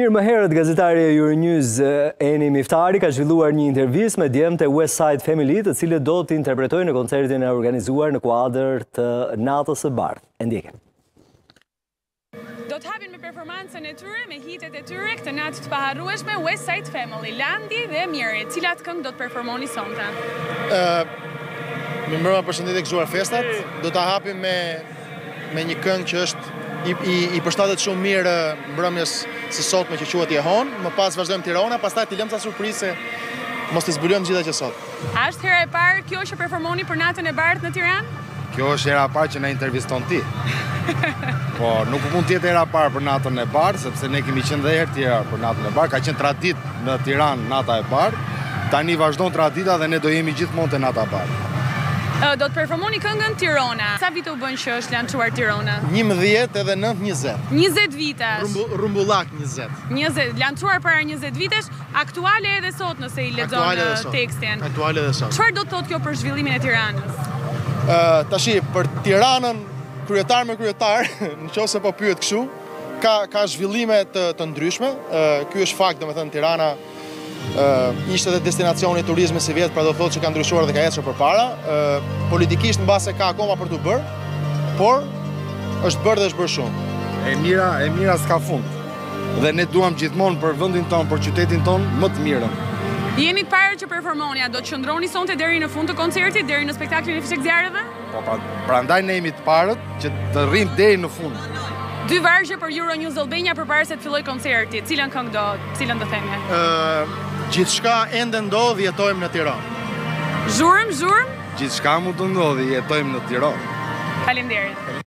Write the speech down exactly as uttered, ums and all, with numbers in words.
Mirë, më herët gazetari e Euronews Eni Miftari ka zhvilluar një intervistë me djemtë e West Side Family, të cilët do të interpretojnë në koncertin e organizuar në kuadër të natës së bardhë. E ndjekim. Do të hapin me performancën e tyre, me hitet e tyre këtë natë të paharrueshme West Side Family, Landi dhe Miri, cilat këngë do të performoni sonte? Më mbrëma përshëndetje gëzuar festat, do ta hapim me me një këngë që është I, I, I përshtatet shumë mirë mbrëmjes së sotme që quhet Jehon, më pas vazhdojmë Tirana, pastaj t'i lëm ca surprizë, mos t'i zbulojmë gjitha që sot. A është hera e parë kjo që performoni për natën e bardhë në Tiranë? Kjo është hera e parë që na interviston ti. Po, nuk mund të jetë hera e parë për natën e bardhë, sepse ne kemi qenë edhe herë tjera për natën e bardhë, ka qenë traditë në Tiranë nata e bardhë, tani vazhdon tradita dhe ne do jemi gjithmonë te nata e bardhë. Uh, do të performoni këngën Tirana. Sa vite u bën që është lançuar Tirana? njëmbëdhjetë edhe nëntë njëzet. njëzet vitesh. Rumbu, rumbullak njëzet. njëzet, lançuar para njëzet vitesh, aktuale edhe sot nëse I lexon tekstin. Aktuale edhe sot. Çfarë do të thotë kjo për zhvillimin e Tiranës? Uh, tashi për Tiranën, kryetar me kryetar, nëse po pyet kështu, ka ka zhvillime të, të ndryshme. Uh, ky është fakt, domethënë Tirana Uh, ishte edhe destinacioni I turizmit si vjet, pra do thotë që ka ndryshuar dhe ka ecur përpara. Uh, politikisht mbase ka akoma për të bërë, por është bërë dhe është bërë shumë. E mira, e mira s'ka fund. Dhe ne duam gjithmonë për vendin ton, për qytetin ton më të mirën. Jeni të parë që performoni, do të qëndroni sonte deri në fund të koncertit, deri në spektaklin e fshekzjarëve? Po, pra, prandaj ne jemi të parët që të rrim deri në fund. Dy vargje për Euronews Albania përpara se të filloj koncerti, cilën këngë do, cilën do themi? Uh, Gjithçka ende ndodh, jetojmë në Tiranë. Zhurmë, zhurmë? Gjithçka mund të ndodhi, jetojmë në Tiranë. Faleminderit.